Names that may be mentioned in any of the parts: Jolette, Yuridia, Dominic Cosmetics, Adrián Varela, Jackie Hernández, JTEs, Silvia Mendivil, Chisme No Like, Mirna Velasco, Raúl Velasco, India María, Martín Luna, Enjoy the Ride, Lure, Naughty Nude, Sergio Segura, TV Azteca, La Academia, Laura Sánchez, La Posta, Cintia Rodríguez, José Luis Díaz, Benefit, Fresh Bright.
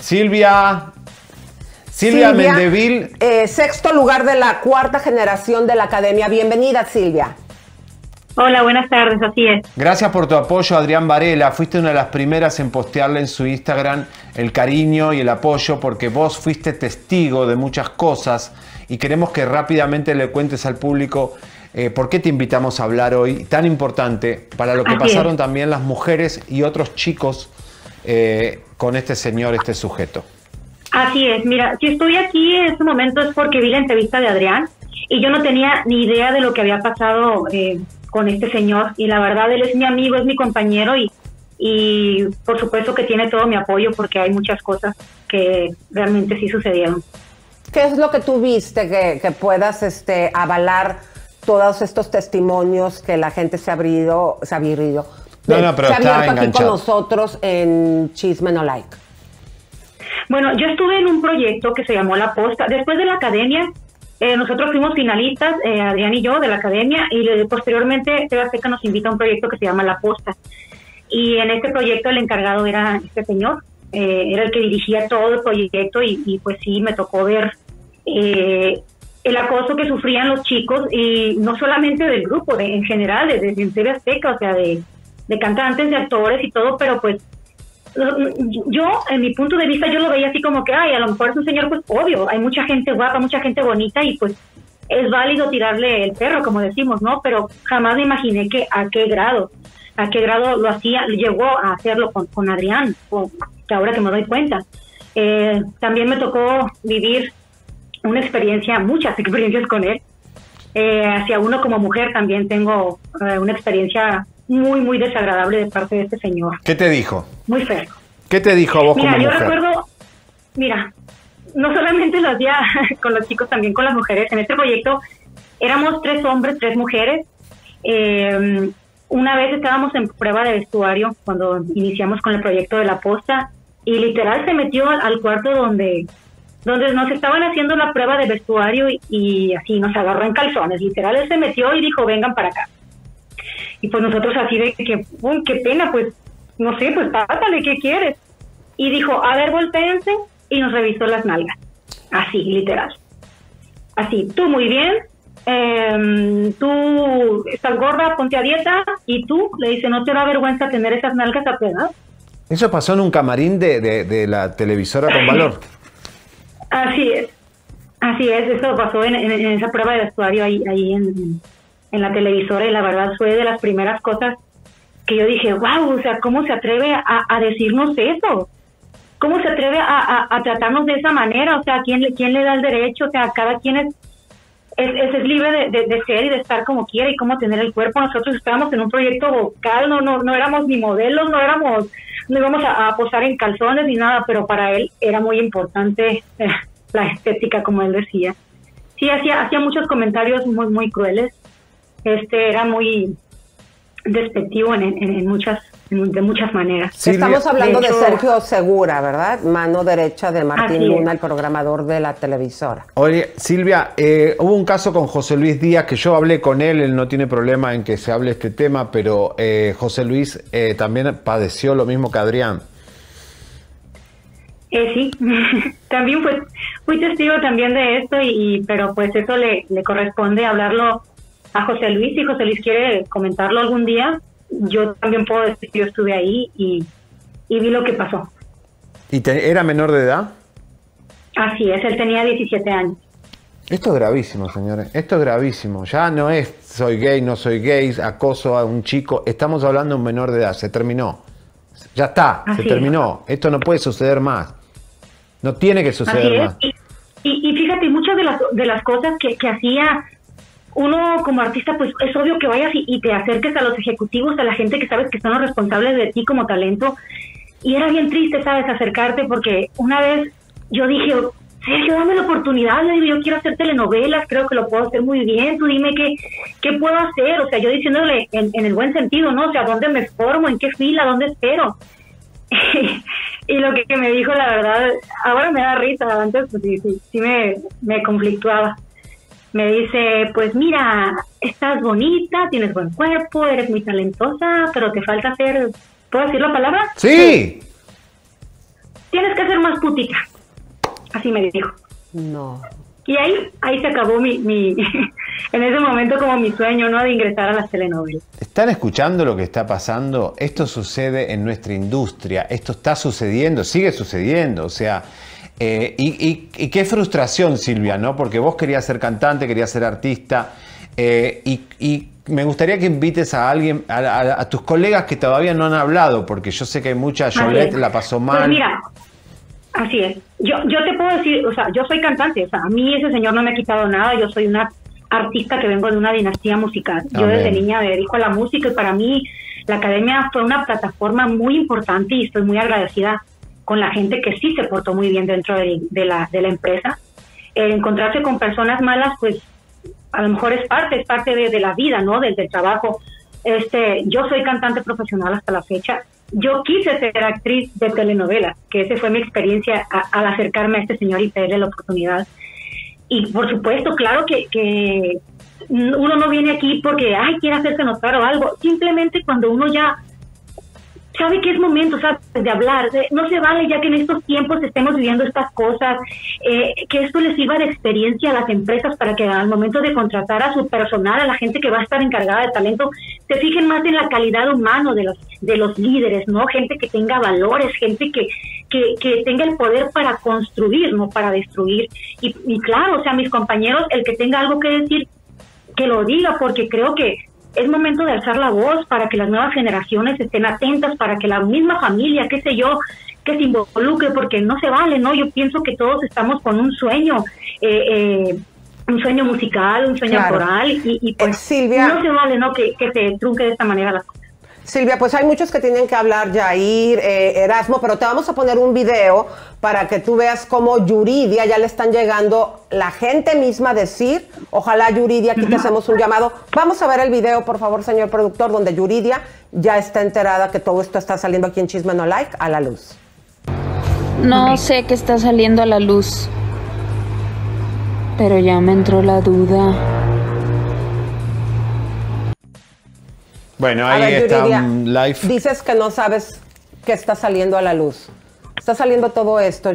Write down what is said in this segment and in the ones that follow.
Silvia Mendivil. Sexto lugar de la cuarta generación de la Academia. Bienvenida, Silvia. Hola, buenas tardes, así es. Gracias por tu apoyo, Adrián Varela. Fuiste una de las primeras en postearle en su Instagram el cariño y el apoyo, porque vos fuiste testigo de muchas cosas y queremos que rápidamente le cuentes al público por qué te invitamos a hablar hoy, tan importante, para lo que pasaron también las mujeres y otros chicos con este señor, este sujeto. Así es, mira, si estoy aquí en este momento es porque vi la entrevista de Adrián y yo no tenía ni idea de lo que había pasado con este señor, y la verdad él es mi amigo, es mi compañero y por supuesto que tiene todo mi apoyo porque hay muchas cosas que realmente sí sucedieron. ¿Qué es lo que tú viste que puedas avalar todos estos testimonios que la gente se ha abierto aquí con nosotros en Chisme No Like? Bueno, yo estuve en un proyecto que se llamó La Posta. Después de la Academia, nosotros fuimos finalistas, Adrián y yo, de la Academia, y posteriormente TV Azteca nos invita a un proyecto que se llama La Posta. Y en este proyecto el encargado era este señor, era el que dirigía todo el proyecto y pues sí, me tocó ver el acoso que sufrían los chicos, y no solamente del grupo, en general, desde TV Azteca, o sea, de cantantes, de actores y todo, pero pues yo, en mi punto de vista, yo lo veía así como que, ay, a lo mejor es un señor, pues obvio, hay mucha gente guapa, mucha gente bonita y pues es válido tirarle el perro, como decimos, ¿no? Pero jamás me imaginé que a qué grado lo hacía, llegó a hacerlo con Adrián, que ahora que me doy cuenta. También me tocó vivir una experiencia, muchas experiencias con él. Hacia uno como mujer también tengo una experiencia muy, muy desagradable de parte de este señor. ¿Qué te dijo? Muy feo. ¿Qué te dijo vos como mujer? Mira, yo recuerdo, no solamente lo hacía con los chicos, también con las mujeres. En este proyecto éramos 3 hombres, 3 mujeres. Una vez estábamos en prueba de vestuario cuando iniciamos con el proyecto de La Posta y literal se metió al cuarto donde nos estaban haciendo la prueba de vestuario y así nos agarró en calzones. Literal, él se metió y dijo, vengan para acá. Y pues nosotros así de que, uy, qué pena, pues, no sé, pues pásale, ¿qué quieres? Y dijo, a ver, voltéense, y nos revisó las nalgas. Así, literal. Así, tú muy bien, tú estás gorda, ponte a dieta, y tú, le dice, ¿no te da vergüenza tener esas nalgas a tu edad? Eso pasó en un camarín de la televisora Con Valor. Así es, eso pasó en esa prueba de vestuario ahí en la televisora, y la verdad fue de las primeras cosas que yo dije, wow, o sea, ¿cómo se atreve a decirnos eso? ¿Cómo se atreve a tratarnos de esa manera? O sea, ¿quién le da el derecho? O sea, cada quien es libre de ser y de estar como quiera y cómo tener el cuerpo. Nosotros estábamos en un proyecto vocal, no éramos ni modelos, no íbamos a posar en calzones ni nada, pero para él era muy importante la estética, como él decía. Sí, hacía muchos comentarios muy, muy crueles. Era muy despectivo de muchas maneras. Silvia, estamos hablando de Sergio Segura, ¿verdad? Mano derecha de Martín Luna, el programador de la televisora. Oye, Silvia, hubo un caso con José Luis Díaz, que yo hablé con él, él no tiene problema en que se hable este tema, pero José Luis también padeció lo mismo que Adrián. Sí, también fui testigo también de esto, pero pues eso le corresponde hablarlo a José Luis. Si José Luis quiere comentarlo algún día, yo también puedo decir que yo estuve ahí y vi lo que pasó. ¿Y era menor de edad? Así es, él tenía 17 años. Esto es gravísimo, señores, esto es gravísimo. Ya no es soy gay, no soy gay, acoso a un chico, estamos hablando de un menor de edad, se terminó. Ya está, se terminó. Esto no puede suceder más. No tiene que suceder más. Y fíjate, muchas de las cosas que hacía uno como artista, pues es obvio que vayas y te acerques a los ejecutivos, a la gente que sabes que son los responsables de ti como talento, y era bien triste, ¿sabes?, acercarte, porque una vez yo dije, Sergio, dame la oportunidad, le digo, yo quiero hacer telenovelas, creo que lo puedo hacer muy bien, tú dime qué puedo hacer, o sea, yo diciéndole en el buen sentido, ¿no? O sea, ¿dónde me formo? ¿En qué fila? ¿Dónde espero? Y lo que me dijo, la verdad, ahora me da risa, antes pues sí me conflictuaba. Me dice, pues mira, estás bonita, tienes buen cuerpo, eres muy talentosa, pero te falta hacer... ¿Puedo decir la palabra? ¡Sí! tienes que ser más putita. Así me dijo. No. Y ahí se acabó mi en ese momento como mi sueño, ¿no? De ingresar a las telenovelas. ¿Están escuchando lo que está pasando? Esto sucede en nuestra industria. Esto está sucediendo, sigue sucediendo. O sea, y qué frustración, Silvia, ¿no? Porque vos querías ser cantante, querías ser artista. Y me gustaría que invites a alguien, a tus colegas que todavía no han hablado, porque yo sé que hay mucha. Jolette la pasó mal. Pues mira, así es. Yo te puedo decir, o sea, yo soy cantante, o sea, a mí ese señor no me ha quitado nada, yo soy una artista que vengo de una dinastía musical. Yo desde niña me dedico a la música y para mí la Academia fue una plataforma muy importante y estoy muy agradecida con la gente que sí se portó muy bien dentro de la empresa. Encontrarse con personas malas, pues a lo mejor es parte de la vida, ¿no? Del trabajo. Yo soy cantante profesional hasta la fecha. Yo quise ser actriz de telenovela, que esa fue mi experiencia al acercarme a este señor y pedirle la oportunidad. Y por supuesto, claro que uno no viene aquí porque, ay, quiere hacerse notar o algo. Simplemente cuando uno ya sabe que es momento, ¿sabes?, de hablar. No se vale ya que en estos tiempos estemos viviendo estas cosas, que esto les sirva de experiencia a las empresas para que al momento de contratar a su personal, a la gente que va a estar encargada de talento, se fijen más en la calidad humana de los líderes, ¿no? Gente que tenga valores, gente que tenga el poder para construir, no para destruir. Y claro, o sea, mis compañeros, el que tenga algo que decir, que lo diga, porque creo que es momento de alzar la voz para que las nuevas generaciones estén atentas, para que la misma familia, qué sé yo, que se involucre, porque no se vale, ¿no? Yo pienso que todos estamos con un sueño, un sueño musical, un sueño coral, y pues Silvia, no se vale, ¿no?, que se trunque de esta manera las cosas. Silvia, pues hay muchos que tienen que hablar, Yair, Erasmo, pero te vamos a poner un video para que tú veas cómo Yuridia ya le están llegando la gente misma a decir, ojalá Yuridia, aquí te hacemos un llamado. Vamos a ver el video, por favor, señor productor, donde Yuridia ya está enterada que todo esto está saliendo aquí en Chisme No Like a la luz. No sé qué está saliendo a la luz, pero ya me entró la duda. Bueno, ahí ver, está Yuridia, un live. Dices que no sabes qué está saliendo a la luz. Está saliendo todo esto,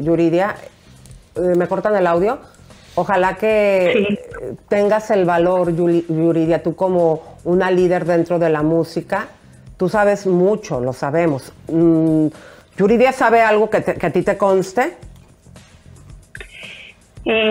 Yuridia. Me cortan el audio. Ojalá que sí tengas el valor, Yuridia, tú como una líder dentro de la música. Tú sabes mucho, lo sabemos. ¿Yuridia sabe algo que a ti te conste?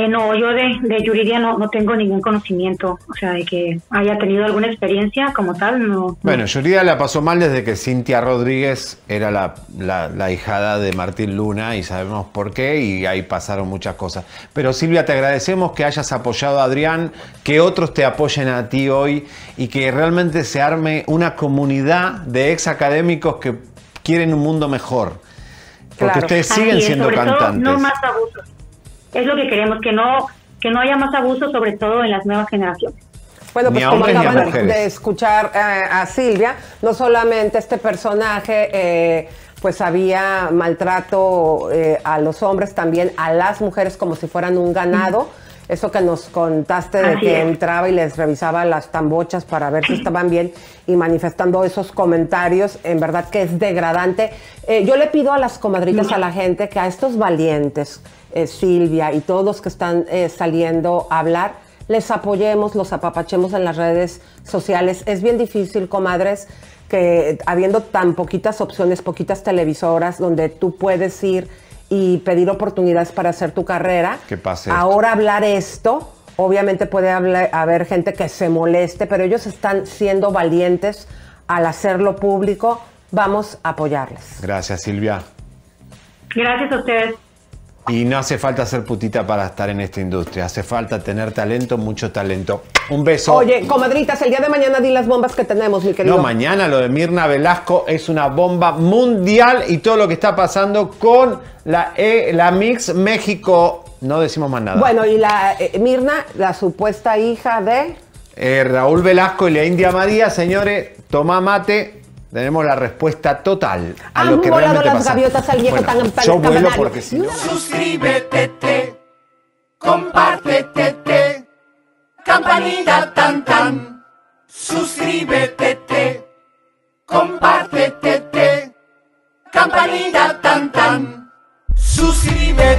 No, yo de Yuridia no tengo ningún conocimiento, o sea, de que haya tenido alguna experiencia como tal, no. Bueno, Yuridia la pasó mal desde que Cintia Rodríguez era la hijada de Martín Luna y sabemos por qué, y ahí pasaron muchas cosas. Pero Silvia, te agradecemos que hayas apoyado a Adrián, que otros te apoyen a ti hoy y que realmente se arme una comunidad de ex académicos que quieren un mundo mejor. Porque ustedes siguen siendo cantantes. No más abusos. Es lo que queremos, que no haya más abuso, sobre todo en las nuevas generaciones. Bueno, pues como acaban de escuchar a Silvia, no solamente este personaje, pues había maltrato a los hombres, también a las mujeres como si fueran un ganado. Eso que nos contaste de que entraba y les revisaba las tambochas para ver si estaban bien y manifestando esos comentarios, en verdad que es degradante. Yo le pido a las comadritas, a la gente, que a estos valientes, Silvia y todos los que están saliendo a hablar, les apoyemos, los apapachemos en las redes sociales. Es bien difícil, comadres, que habiendo tan poquitas opciones, poquitas televisoras donde tú puedes ir y pedir oportunidades para hacer tu carrera. Que pase ahora esto. Hablar esto, obviamente puede haber gente que se moleste, pero ellos están siendo valientes al hacerlo público. Vamos a apoyarles. Gracias, Silvia. Gracias a ustedes. Y no hace falta ser putita para estar en esta industria. Hace falta tener talento, mucho talento. Un beso. Oye, comadritas, el día de mañana di las bombas que tenemos, mi querido. No, mañana lo de Mirna Velasco es una bomba mundial y todo lo que está pasando con la Mix México. No decimos más nada. Bueno, y la Mirna, la supuesta hija de Raúl Velasco y la India María, señores, toma mate. Tenemos la respuesta total a lo que realmente pasa. Han volado las gaviotas al viejo tan yo vuelo porque si no... Suscríbete, compártete, campanita tan. Suscríbete, compártete, campanita. campanita, tan tan. Suscríbete.